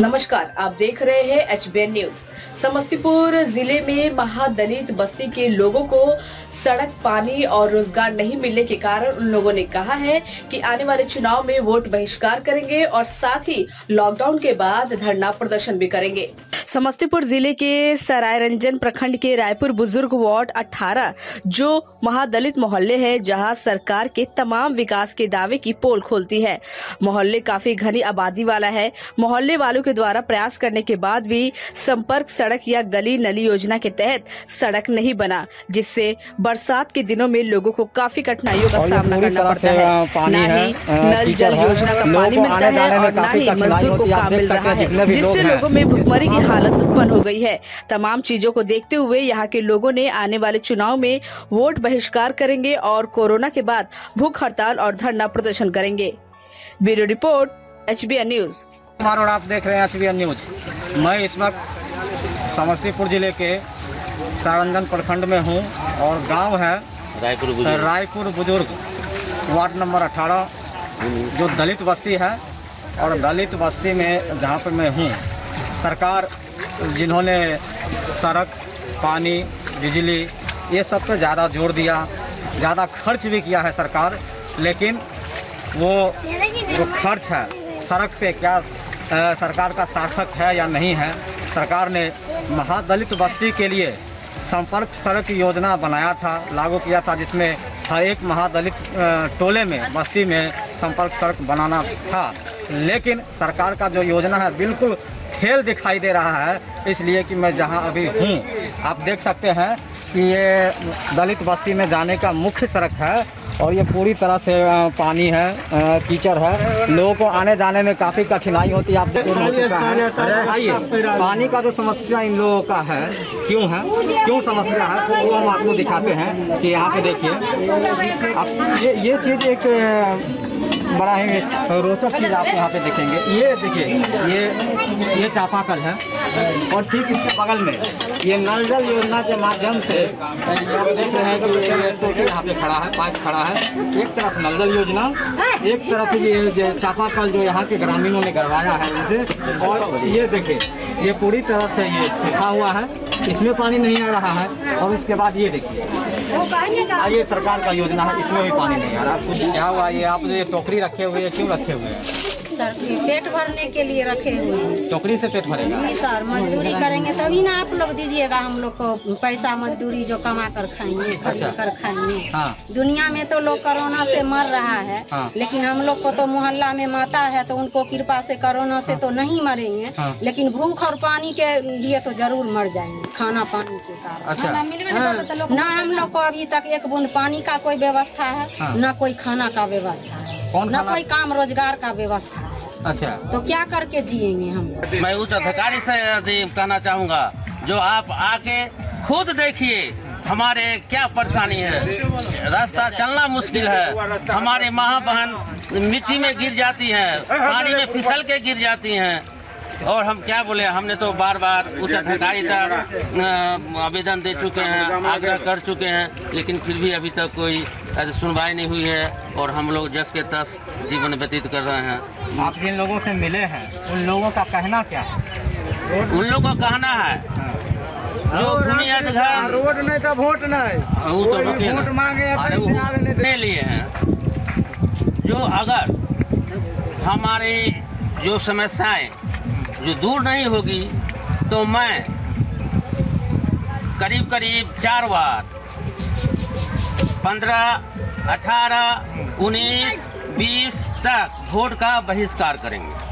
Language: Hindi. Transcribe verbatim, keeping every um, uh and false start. नमस्कार, आप देख रहे हैं H B N news. Samastipur जिले में महादलित बस्ती के लोगों को सड़क, पानी और रोजगार नहीं मिलने के कारण उन लोगों ने कहा है कि आने वाले चुनाव में वोट बहिष्कार करेंगे और साथ ही लॉकडाउन के बाद धरना प्रदर्शन भी करेंगे। समस्तीपुर जिले के सरायरंजन प्रखंड के रायपुर बुजुर्ग वार्ड अठारह जो महादलित मोहल्ले है, जहां सरकार के तमाम विकास के दावे की पोल खोलती है। मोहल्ले काफी घनी आबादी वाला है। मोहल्ले वालों के द्वारा प्रयास करने के बाद भी संपर्क सड़क या गली नली योजना के तहत सड़क नहीं बना, जिससे बरसात के दिनों में लोगों को काफी कठिनाइयों का सामना करना पड़ता है। न ही नल जल योजना का पानी मिलता है और न ही मजदूर को काम मिल रहा है, जिससे लोगों में भुखमरी की हालत उत्पन्न हो गई है। तमाम चीजों को देखते हुए यहाँ के लोगों ने आने वाले चुनाव में वोट बहिष्कार करेंगे और कोरोना के बाद भूख हड़ताल और धरना प्रदर्शन करेंगे। Bureau report, H B N news. और आप देख रहे हैं एच बी एन न्यूज। मैं इस वक्त समस्तीपुर जिले के सरायरंजन प्रखंड में हूं और गांव है रायपुर बुजुर्ग, रायपुर बुजुर्ग वार्ड नंबर अठारह जो दलित बस्ती है। और दलित बस्ती में जहां पर मैं हूं, सरकार जिन्होंने सड़क, पानी, बिजली ये सब पे ज़्यादा जोर दिया, ज़्यादा खर्च भी किया है सरकार, लेकिन वो जो खर्च है सड़क पे क्या आ, सरकार का सार्थक है या नहीं है। सरकार ने महादलित बस्ती के लिए संपर्क सड़क योजना बनाया था, लागू किया था, जिसमें हर एक महादलित टोले में, बस्ती में संपर्क सड़क बनाना था। लेकिन सरकार का जो योजना है बिल्कुल फेल दिखाई दे रहा है। इसलिए कि मैं जहां अभी हूं, आप देख सकते हैं कि ये दलित बस्ती में जाने का मुख्य सड़क है और ये पूरी तरह से पानी है, कीचड़ है। लोगों को आने जाने में काफ़ी कठिनाई होती है। आप देखिए पानी का जो समस्या इन लोगों का है, क्यों है, क्यों समस्या है, वो हम आपको दिखाते हैं कि यहाँ पे देखिए आप ये ये चीज़ एक बड़ा ही रोचक चीज़ आप यहाँ पे देखेंगे। ये देखिए ये ये चापाकल है और ठीक इसके बगल में ये नल जल योजना के माध्यम से आप देख रहे हैं कि ये तो यहाँ पे खड़ा है, पास खड़ा है। एक तरफ नल जल योजना, एक तरफ ये चापाकल जो यहाँ के ग्रामीणों ने करवाया है इनसे। और ये देखिए ये पूरी तरह से ये सूखा हुआ है, इसमें पानी नहीं आ रहा है। और उसके बाद ये देखिए ये सरकार का योजना है, इसमें भी पानी नहीं आ रहा। कुछ क्या हुआ, ये आप ये टोकरी रखे हुए हैं, क्यों रखे हुए हैं? सर, पेट भरने के लिए रखे हुए हैं। टोकरी से पेट भरेगा? जी सर, मजदूरी करेंगे तभी ना आप लोग दीजिएगा हम लोग को पैसा। मजदूरी जो कमा कर खाएंगे, खर्च कर खाएंगे। हाँ। दुनिया में तो लोग कोरोना से मर रहा है। हाँ। लेकिन हम लोग को तो मोहल्ला में माता है, तो उनको कृपा से कोरोना से तो नहीं मरेंगे, लेकिन भूख और पानी के लिए तो जरूर मर जाएंगे, खाना पानी के कारण। न हम लोग को अभी तक एक बूंद पानी का कोई व्यवस्था है, न कोई खाना का व्यवस्था है, न कोई काम रोजगार का व्यवस्था। अच्छा, तो क्या करके जिएंगे हम? मैं उस अधिकारी से कहना चाहूँगा, जो आप आके खुद देखिए हमारे क्या परेशानी है। रास्ता चलना मुश्किल है, हमारे माँ बहन मिट्टी में गिर जाती हैं, पानी में फिसल के गिर जाती हैं। और हम क्या बोले, हमने तो बार बार उच्च अधिकारी तक आवेदन दे चुके हैं, आग्रह कर चुके हैं, लेकिन फिर भी अभी तक कोई सुनवाई नहीं हुई है। और हम लोग जस के तस जीवन व्यतीत कर रहे हैं। आप जिन लोगों से मिले हैं उन लोगों का कहना क्या है? उन लोगों का कहना है रोड नहीं तो वोट नहीं, वोट मांगे लिए हैं। जो अगर हमारी जो समस्याएं जो दूर नहीं होगी तो मैं करीब करीब चार बार पंद्रह, अठारह, उन्नीस, बीस तक वोट का बहिष्कार करेंगे।